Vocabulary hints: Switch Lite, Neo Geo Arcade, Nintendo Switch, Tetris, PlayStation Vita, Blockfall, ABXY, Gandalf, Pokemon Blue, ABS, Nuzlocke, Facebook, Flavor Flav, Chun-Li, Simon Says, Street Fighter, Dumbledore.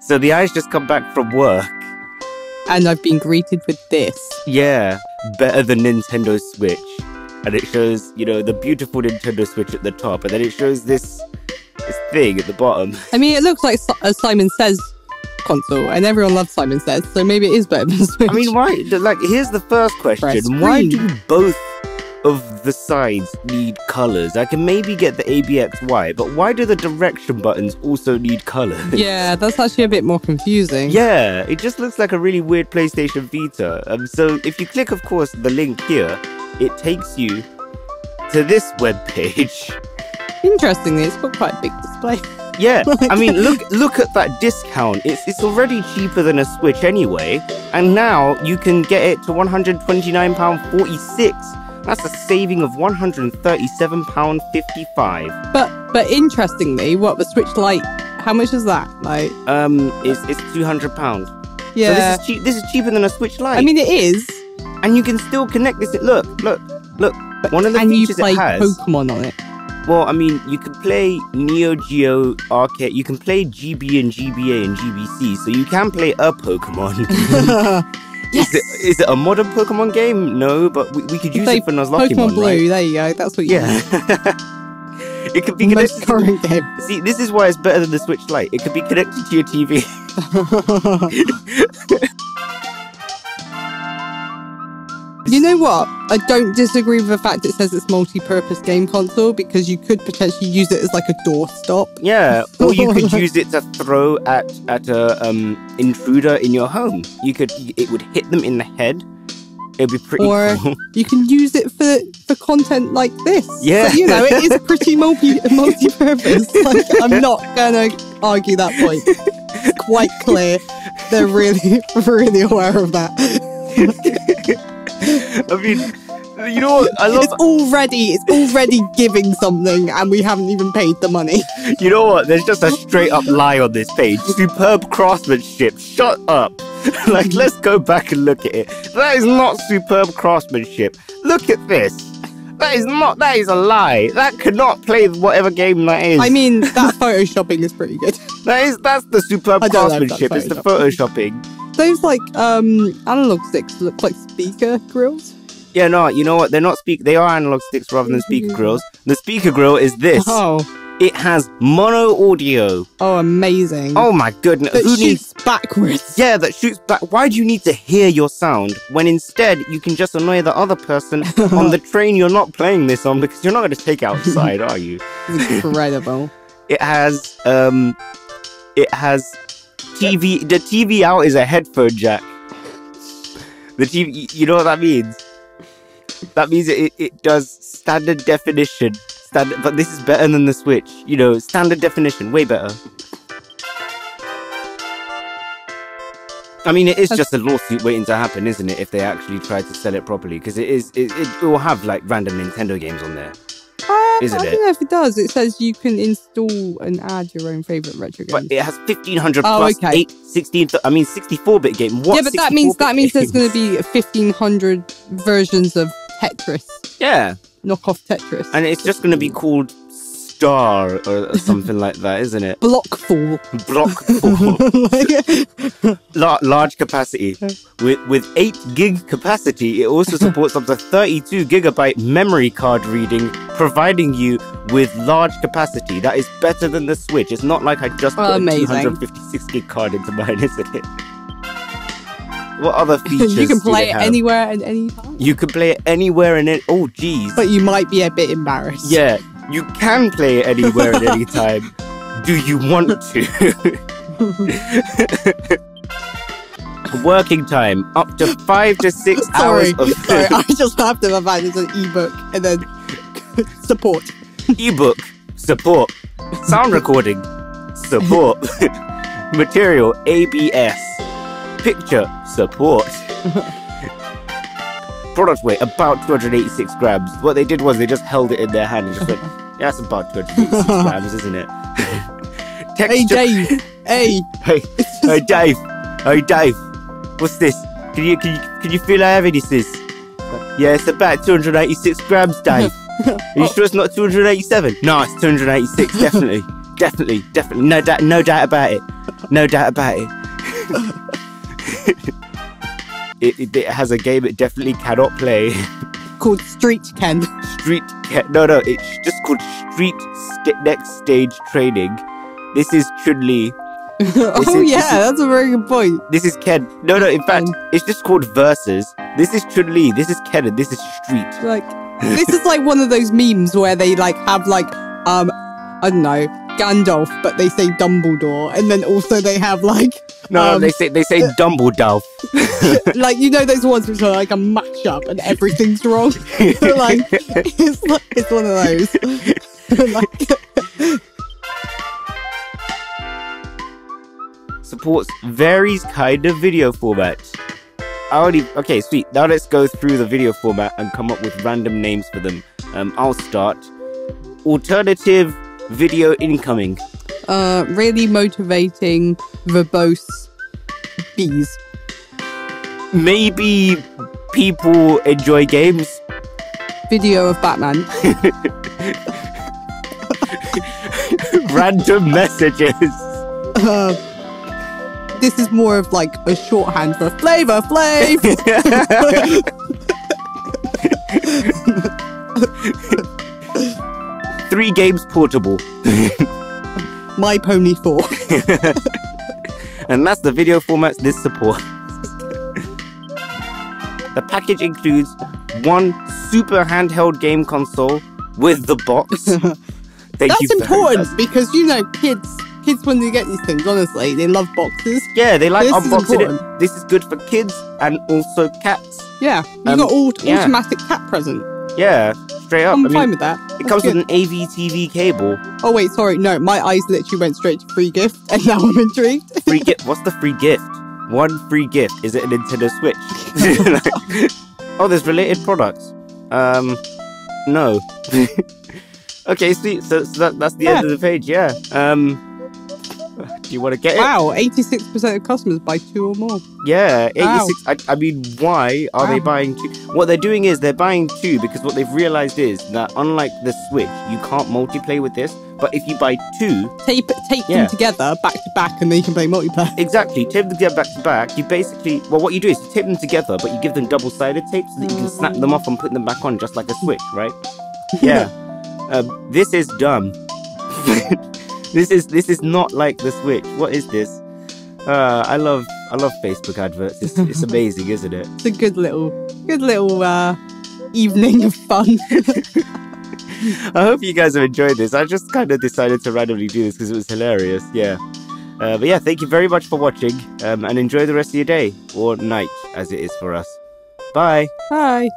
So the guy's just come back from work. And I've been greeted with this. Yeah, better than Nintendo Switch. And it shows, you know, the beautiful Nintendo Switch at the top. And then it shows this thing at the bottom. I mean, it looks like a Simon Says console. And everyone loves Simon Says. So maybe it is better than Switch. I mean, why? Like, here's the first question. Why do both of the sides need colours? I can maybe get the ABXY, but why do the direction buttons also need colours? Yeah, that's actually a bit more confusing. Yeah, it just looks like a really weird PlayStation Vita. So if you click, of course, the link here, it takes you to this webpage. Interestingly, it's got quite a big display. Yeah, I mean, look at that discount. It's already cheaper than a Switch anyway, and now you can get it to £129.46. That's a saving of £137.55. But interestingly, what the Switch Lite? How much is that? Like, it's £200. Yeah. So this is cheap. This is cheaper than a Switch Lite. I mean, it is. And you can still connect this. Look. One of the features it has. And you play Pokemon on it. Well, I mean, you can play Neo Geo Arcade. You can play GB and GBA and GBC. So you can play a Pokemon. Yes. Is it a modern Pokemon game? No, but we could use it for Nuzlocke. Pokemon Blue, right? There you go. That's what you do. It could be connected to current game. See, this is why it's better than the Switch Lite. It could be connected to your TV. You know what? I don't disagree with the fact it says it's multi-purpose game console, because you could potentially use it as like a doorstop. Yeah, or you could use it to throw at a intruder in your home. It would hit them in the head. It'd be pretty cool. Or you can use it for content like this. Yeah, so, you know, it is pretty multi-purpose. Like, I'm not gonna argue that point. It's quite clear. They're really aware of that. I mean, you know what? I love it's already giving something, and we haven't even paid the money. You know what? There's just a straight up lie on this page. Superb craftsmanship. Shut up. Like, let's go back and look at it. That is not superb craftsmanship. Look at this. That is not. That is a lie. That cannot play whatever game that is. I mean, that photoshopping is pretty good. That's the superb craftsmanship. It's the photoshopping. Those, like, analog sticks look like speaker grills. Yeah, no, you know what? They're not They are analog sticks rather than speaker grills. The speaker grill is this. Oh. It has mono audio. Oh, amazing. Oh, my goodness. That shoots backwards. Yeah, that shoots back. Why do you need to hear your sound when instead you can just annoy the other person on the train you're not playing this on, because you're not going to take outside, are you? Incredible. It has... TV, the TV out is a headphone jack. The TV, you know what that means? That means it does standard definition. But this is better than the Switch. You know, standard definition, way better. I mean, it is just a lawsuit waiting to happen, isn't it? If they actually try to sell it properly, because it will have like random Nintendo games on there. I don't know if it does. It says you can install and add your own favourite retro games. But it has 1,500 plus 8, 16, I mean 64-bit game. What? Yeah, but that means there's going to be 1,500 versions of Tetris. Yeah. Knockoff Tetris. And it's just going to be called Star or something like that, isn't it? Blockfall. Blockfall. Large capacity. With 8 gig capacity, it also supports up to 32 gigabyte memory card reading, providing you with large capacity. That is better than the Switch. It's not like I just put a 256 gig card into mine, isn't it? What other features? You can play it anywhere and any time. You can play it anywhere and oh, geez. But you might be a bit embarrassed. Yeah. You can play it anywhere at any time. Do you want to? Working time, up to 5 to 6 hours of... Sorry, I just have to find it's an e-book and then support. E-book, support. Sound recording, support. Material, ABS. Picture, support. Product weight, about 286 grams. What they did was they just held it in their hand and just went, yeah, that's about 286 grams, isn't it? Texture... Hey, Dave! Hey! Hey, Dave! Hey, Dave! What's this? Can you feel I have any, sis? Yeah, it's about 286 grams, Dave. Are you sure it's not 287? No, it's 286, definitely. Definitely. No doubt about it. No doubt about it. It has a game it definitely cannot play. Called Street Ken. Street Ken. No, it's just called Street Next Stage Training. This is Chun-Li. That's a very good point. This is Ken. No, in fact, it's just called Versus. This is Chun-Li, this is Ken, and this is Street. Like, this is like one of those memes where they like have like, I don't know, Gandalf, but they say Dumbledore, and then also they have like they say Dumbledore. Like, you know those ones which are like a mashup and everything's wrong. So, like, it's one of those. Supports various kind of video formats. Okay, sweet. Now let's go through the video format and come up with random names for them. I'll start. Alternative video incoming. Really motivating, verbose bees. Maybe people enjoy games. Video of Batman. Random messages. This is more of like a shorthand for Flavor Flav. Three games portable. My Pony 4. And that's the video formats this supports. The package includes one super handheld game console with the box. That's important because, you know, kids when they get these things, honestly, they love boxes. Yeah, they like unboxing it. This is good for kids and also cats. Yeah, you got automatic cat present. Yeah, straight up. I'm fine with that. It comes with an AV/TV cable. Oh wait, sorry, no, my eyes literally went straight to free gift, and now I'm intrigued. Free gift? What's the free gift? One free gift. Is it a Nintendo Switch? Oh, there's related products. No. Okay, see, so that's the end of the page. Yeah. Do you want to get it? Wow, 86% of customers buy two or more. Yeah, 86. Wow. I mean, why are they buying two? What they're doing is they're buying two because what they've realized is that unlike the Switch, you can't multiplayer with this. But if you buy two, tape them together back to back, and then you can play multiplayer. Exactly, tape them together back to back. You basically, well, what you do is you tape them together, but you give them double-sided tape so that you can snap them off and put them back on, just like a Switch, right? Yeah. This is dumb. This is not like the Switch. What is this? I love Facebook adverts. It's amazing, isn't it? It's a good little evening of fun. I hope you guys have enjoyed this. I just kind of decided to randomly do this because it was hilarious. Yeah. But yeah, thank you very much for watching, and enjoy the rest of your day or night as it is for us. Bye. Bye.